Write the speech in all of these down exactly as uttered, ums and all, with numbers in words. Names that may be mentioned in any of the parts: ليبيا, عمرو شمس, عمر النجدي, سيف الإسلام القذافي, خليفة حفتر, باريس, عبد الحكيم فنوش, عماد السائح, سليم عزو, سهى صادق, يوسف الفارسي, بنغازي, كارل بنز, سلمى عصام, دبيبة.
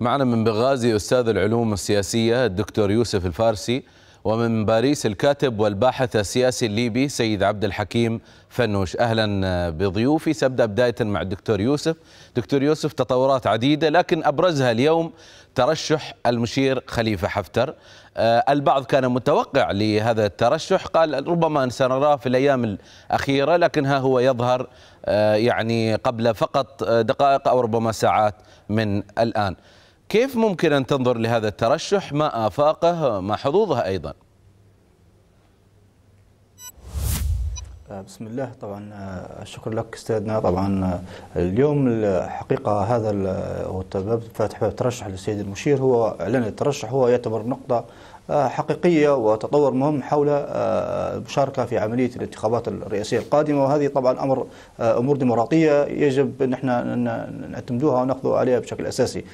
معنا من بنغازي أستاذ العلوم السياسية الدكتور يوسف الفارسي، ومن باريس الكاتب والباحث السياسي الليبي سيد عبد الحكيم فنوش. أهلا بضيوفي. سأبدأ بداية مع الدكتور يوسف. دكتور يوسف، تطورات عديدة لكن أبرزها اليوم ترشح المشير خليفة حفتر. البعض كان متوقع لهذا الترشح، قال ربما سنراه في الأيام الأخيرة، لكن ها هو يظهر يعني قبل فقط دقائق أو ربما ساعات من الآن. كيف ممكن أن تنظر لهذا الترشح؟ ما آفاقه؟ ما حظوظه أيضا؟ بسم الله. طبعا الشكر لك استاذنا. طبعا اليوم الحقيقه هذا الباب فاتح الترشح للسيد المشير، هو اعلان الترشح، هو يعتبر نقطه حقيقيه وتطور مهم حول المشاركه في عمليه الانتخابات الرئاسيه القادمه، وهذه طبعا امر امور ديمقراطيه يجب ان احنا نعتمدوها وناخذ عليها بشكل اساسي.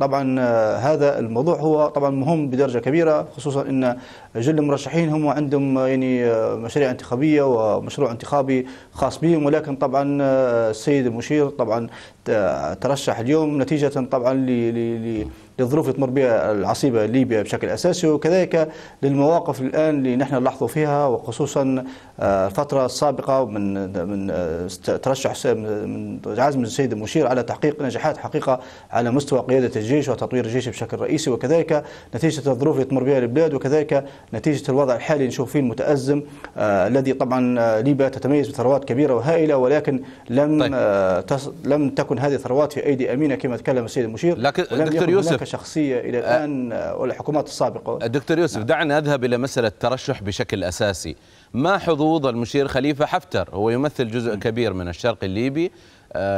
طبعا هذا الموضوع هو طبعا مهم بدرجه كبيره، خصوصا ان جل المرشحين هم عندهم يعني مشاريع انتخابيه ومشروع انتخابي خاص بهم، ولكن طبعا السيد المشير طبعا ترشح اليوم نتيجه طبعا ل للظروف اللي تمر بها العصيبه ليبيا بشكل اساسي، وكذلك للمواقف الان اللي نحن نلاحظوا فيها، وخصوصا الفتره السابقه من من ترشح من عزم السيد المشير على تحقيق نجاحات حقيقه على مستوى قياده الجيش وتطوير الجيش بشكل رئيسي، وكذلك نتيجه الظروف اللي تمر بها البلاد، وكذلك نتيجه الوضع الحالي نشوف فيه المتازم آه الذي طبعا ليبيا تتميز بثروات كبيره وهائله، ولكن لم طيب. آه تس لم تكن هذه الثروات في ايدي امينه كما تكلم السيد المشير، لكن دكتور يوسف شخصية إلى الآن والحكومات السابقة. الدكتور يوسف، نعم. دعنا نذهب إلى مسألة الترشح بشكل أساسي. ما حظوظ المشير خليفة حفتر؟ هو يمثل جزء كبير من الشرق الليبي،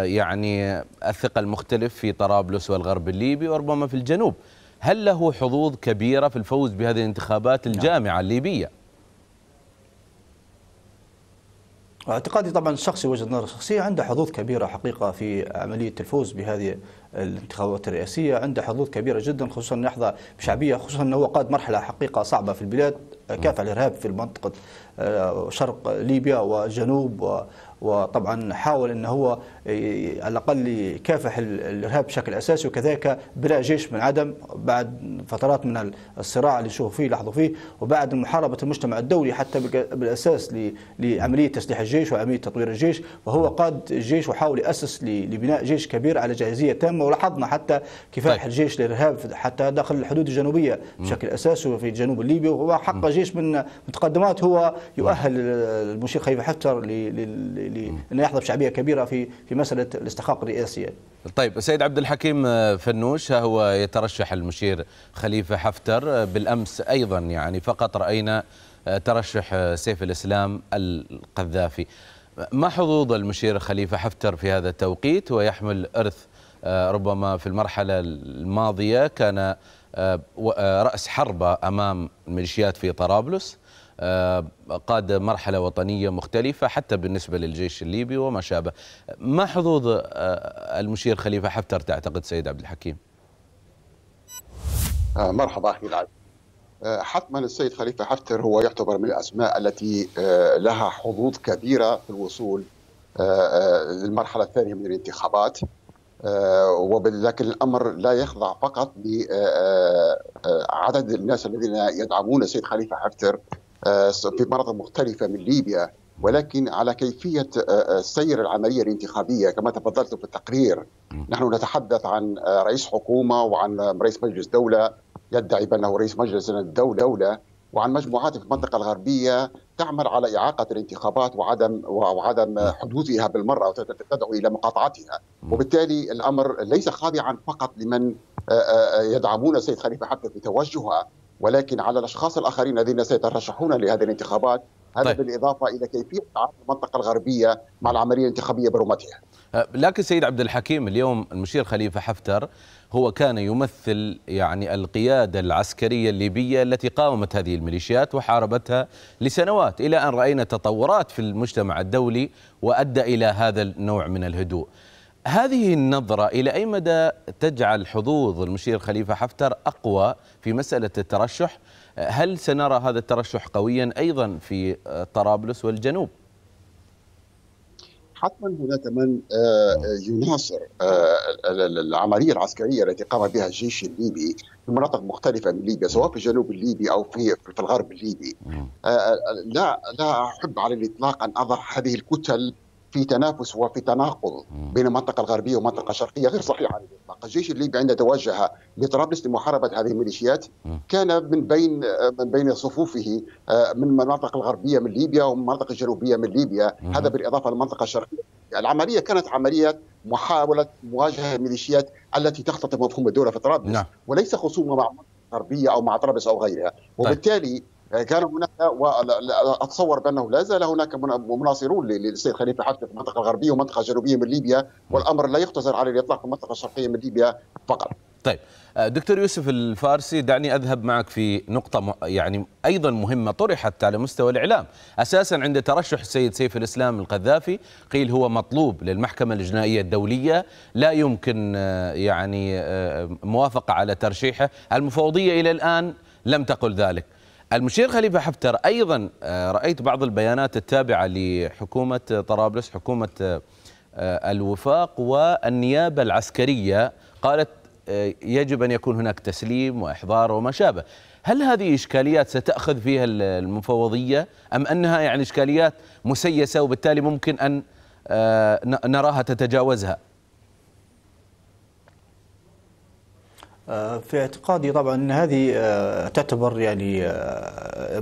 يعني الثقل المختلف في طرابلس والغرب الليبي وربما في الجنوب. هل له حظوظ كبيرة في الفوز بهذه الانتخابات الجامعة الليبية؟ اعتقادي طبعا الشخصي، وجهه نظري الشخصيه، عنده حظوظ كبيره حقيقه في عمليه الفوز بهذه الانتخابات الرئاسيه، عنده حظوظ كبيره جدا، خصوصا يحظى بشعبيه، خصوصا انه قاد مرحله حقيقه صعبه في البلاد، كافح الارهاب في منطقه شرق ليبيا وجنوب، وطبعا حاول ان هو على الاقل يكافح الارهاب بشكل اساسي، وكذلك بناء جيش من عدم بعد فترات من الصراع اللي نشوفوا فيه لاحظوا فيه، وبعد محاربه المجتمع الدولي حتى بالاساس لعمليه تسليح الجيش وعمليه تطوير الجيش، وهو قاد الجيش وحاول ياسس لبناء جيش كبير على جاهزيه تامه، ولاحظنا حتى كفاح طيب. الجيش للارهاب حتى داخل الحدود الجنوبيه بشكل اساسي وفي الجنوب الليبي، وهو حقق جيش من متقدمات هو يؤهل المشير خليفه حفتر لأنه يحظى بشعبية كبيرة في في مسألة الاستحقاق الرئاسي. طيب سيد عبد الحكيم فنوش، ها هو يترشح المشير خليفة حفتر. بالأمس أيضا يعني فقط رأينا ترشح سيف الإسلام القذافي. ما حظوظ المشير خليفة حفتر في هذا التوقيت؟ ويحمل إرث ربما في المرحلة الماضية كان رأس حربة أمام الميليشيات في طرابلس، قاد مرحلة وطنية مختلفة حتى بالنسبة للجيش الليبي وما شابه. ما حظوظ المشير خليفة حفتر تعتقد سيد عبد الحكيم؟ مرحبا أخي العزيز. حتما السيد خليفة حفتر هو يعتبر من الأسماء التي لها حظوظ كبيرة في الوصول للمرحلة الثانية من الانتخابات، ولكن الأمر لا يخضع فقط لعدد الناس الذين يدعمون السيد خليفة حفتر في مناطق مختلفة من ليبيا، ولكن على كيفية سير العملية الانتخابية كما تفضلت في التقرير. نحن نتحدث عن رئيس حكومة وعن رئيس مجلس دولة يدعي بأنه رئيس مجلس الدولة، وعن مجموعات في المنطقة الغربية تعمل على إعاقة الانتخابات وعدم وعدم حدوثها بالمرة وتدعو إلى مقاطعتها، وبالتالي الأمر ليس خاضعا فقط لمن يدعمون السيد خليفة حفتر في توجهها، ولكن على الاشخاص الاخرين الذين سيترشحون لهذه الانتخابات. هذا طيب. بالاضافه الى كيفيه تعامل المنطقه الغربيه مع العمليه الانتخابيه برمتها. لكن سيد عبد الحكيم، اليوم المشير خليفه حفتر هو كان يمثل يعني القياده العسكريه الليبيه التي قاومت هذه الميليشيات وحاربتها لسنوات، الى ان راينا تطورات في المجتمع الدولي وادى الى هذا النوع من الهدوء. هذه النظرة إلى أي مدى تجعل حظوظ المشير خليفة حفتر أقوى في مسألة الترشح؟ هل سنرى هذا الترشح قويا أيضا في طرابلس والجنوب؟ حتما هناك من يناصر العملية العسكرية التي قام بها الجيش الليبي في مناطق مختلفة من ليبيا، سواء في الجنوب الليبي أو في في الغرب الليبي. لا لا أحب على الإطلاق أن أضع هذه الكتل في تنافس وفي تناقض بين المنطقة الغربية والمنطقة الشرقية، غير صحيح على الإطلاق. الجيش الليبي عندما توجه لطرابلس لمحاربة هذه الميليشيات كان من بين من بين صفوفه من المناطق الغربية من ليبيا ومن المناطق الجنوبية من ليبيا، هذا بالإضافة للمنطقة الشرقية. العملية كانت عملية محاولة مواجهة الميليشيات التي تختطف مفهوم الدولة في طرابلس، وليس خصومة مع غربية أو مع طرابلس أو غيرها. وبالتالي كان هناك، واتصور بانه لا زال هناك مناصرون للسيد خليفه حفتر في المنطقه الغربيه والمنطقه الجنوبيه من ليبيا، والامر لا يقتصر على الاطلاق في المنطقه الشرقيه من ليبيا فقط. طيب دكتور يوسف الفارسي، دعني اذهب معك في نقطه يعني ايضا مهمه طرحت على مستوى الاعلام. اساسا عند ترشح السيد سيف الاسلام القذافي قيل هو مطلوب للمحكمه الجنائيه الدوليه، لا يمكن يعني موافقه على ترشيحه، المفوضيه الى الان لم تقل ذلك. المشير خليفة حفتر أيضا رأيت بعض البيانات التابعة لحكومة طرابلس، حكومة الوفاق والنيابة العسكرية، قالت يجب أن يكون هناك تسليم وإحضار وما شابه. هل هذه إشكاليات ستأخذ فيها المفوضية أم أنها يعني إشكاليات مسيسة وبالتالي ممكن أن نراها تتجاوزها؟ في اعتقادي طبعا ان هذه تعتبر يعني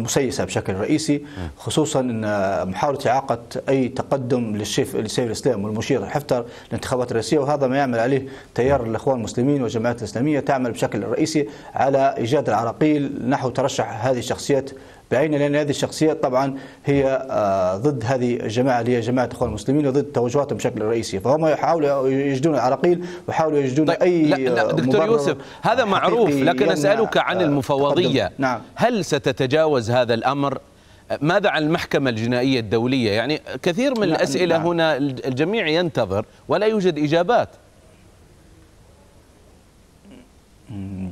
مسيسه بشكل رئيسي، خصوصا ان محاوله اعاقه اي تقدم للشيف لسيف الاسلام والمشير حفتر الانتخابات الرئاسيه، وهذا ما يعمل عليه تيار الاخوان المسلمين والجماعات الاسلاميه، تعمل بشكل رئيسي على ايجاد العراقيل نحو ترشح هذه الشخصيات بعينه، لان هذه الشخصيات طبعا هي ضد هذه الجماعه اللي هي جماعه الاخوان المسلمين وضد توجهاتهم بشكل رئيسي، فهم يحاولوا يجدون العراقيل ويحاولوا يجدون طيب اي لا لا دكتور يوسف، هذا معروف، لكن اسالك عن المفوضيه. نعم. هل ستتجاوز هذا الامر؟ ماذا عن المحكمه الجنائيه الدوليه؟ يعني كثير من الاسئله. نعم. هنا الجميع ينتظر ولا يوجد اجابات. نعم.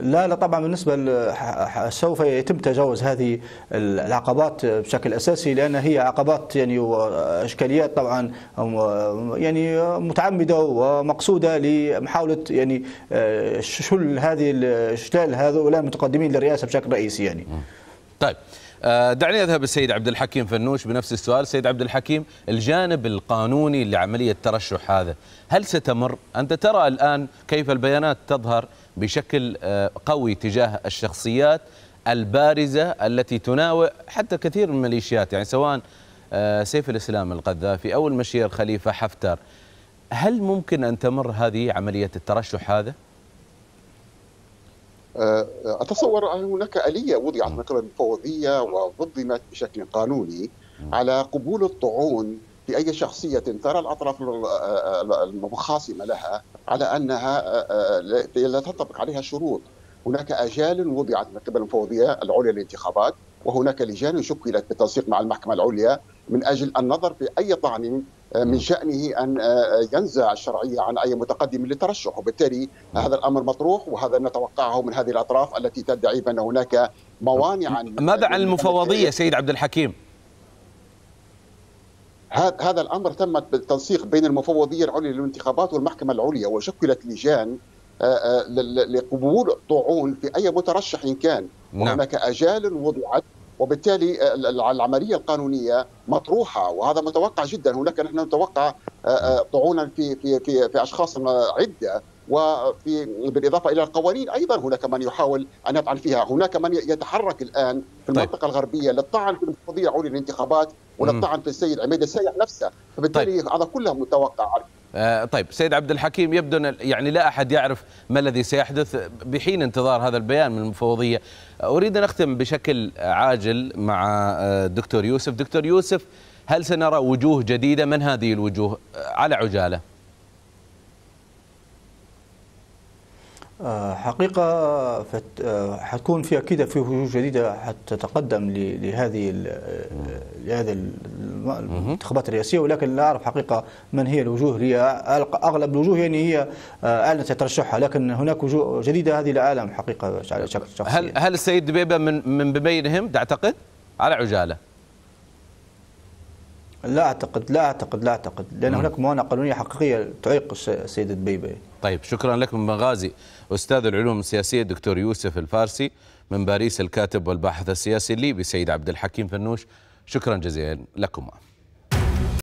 لا لا طبعا بالنسبه سوف يتم تجاوز هذه العقبات بشكل اساسي، لان هي عقبات يعني واشكاليات طبعا يعني متعمده ومقصوده لمحاوله يعني شل هذه شلال هؤلاء المتقدمين للرئاسه بشكل رئيسي يعني. طيب دعني اذهب السيد عبد الحكيم فنوش بنفس السؤال. سيد عبد الحكيم، الجانب القانوني لعمليه الترشح هذا هل ستمر؟ انت ترى الان كيف البيانات تظهر بشكل قوي تجاه الشخصيات البارزة التي تناوئ حتى كثير من الميليشيات، يعني سواء سيف الإسلام القذافي أو المشير خليفة حفتر. هل ممكن أن تمر هذه عملية الترشح هذا؟ أتصور أن هناك آلية وضعت من قبل المفوضية وضمت بشكل قانوني على قبول الطعون بأي شخصية ترى الأطراف المخاصمة لها على أنها لا تنطبق عليها شروط. هناك آجال وضعت من قبل المفوضية العليا للانتخابات، وهناك لجان شكلت بالتنسيق مع المحكمة العليا من أجل النظر في أي طعن من شأنه أن ينزع الشرعية عن أي متقدم للترشح، وبالتالي هذا الأمر مطروح، وهذا نتوقعه من هذه الأطراف التي تدعي بأن هناك موانع. ماذا عن المفوضية سيد عبد الحكيم؟ هذا الامر تم بالتنسيق بين المفوضيه العليا للانتخابات والمحكمه العليا، وشكلت لجان لقبول طعون في اي مترشح إن كان. وهناك اجال وضعت، وبالتالي العمليه القانونيه مطروحه، وهذا متوقع جدا. هناك نحن نتوقع طعونا في في في, في اشخاص عده، وفي بالاضافه الى القوانين ايضا هناك من يحاول ان يطعن فيها. هناك من يتحرك الان في المنطقه الغربيه للطعن في المفوضيه العليا للانتخابات وللطعن في السيد عماد السائح نفسه، فبالتالي طيب. هذا كله متوقع. آه طيب سيد عبد الحكيم، يبدو يعني لا احد يعرف ما الذي سيحدث بحين انتظار هذا البيان من المفوضيه. اريد ان اختم بشكل عاجل مع الدكتور يوسف. دكتور يوسف، هل سنرى وجوه جديده؟ من هذه الوجوه على عجاله؟ حقيقة حتكون في أكيد في وجوه جديدة حتتقدم لهذه لهذه الانتخابات الرئاسية، ولكن لا أعرف حقيقة من هي الوجوه. هي أغلب الوجوه يعني هي أعلنت ترشحها، لكن هناك وجوه جديدة هذه لا أعلم حقيقة على شكل شخصي. هل هل السيد دبيبة من من بينهم تعتقد؟ على عجالة. لا أعتقد لا أعتقد لا أعتقد لأن هناك موانع قانونية حقيقية تعيق السيدة دبيبة. طيب شكرا لك من بنغازي أستاذ العلوم السياسية الدكتور يوسف الفارسي، من باريس الكاتب والباحث السياسي الليبي سيد عبد الحكيم فنوش، شكرا جزيلا لكما.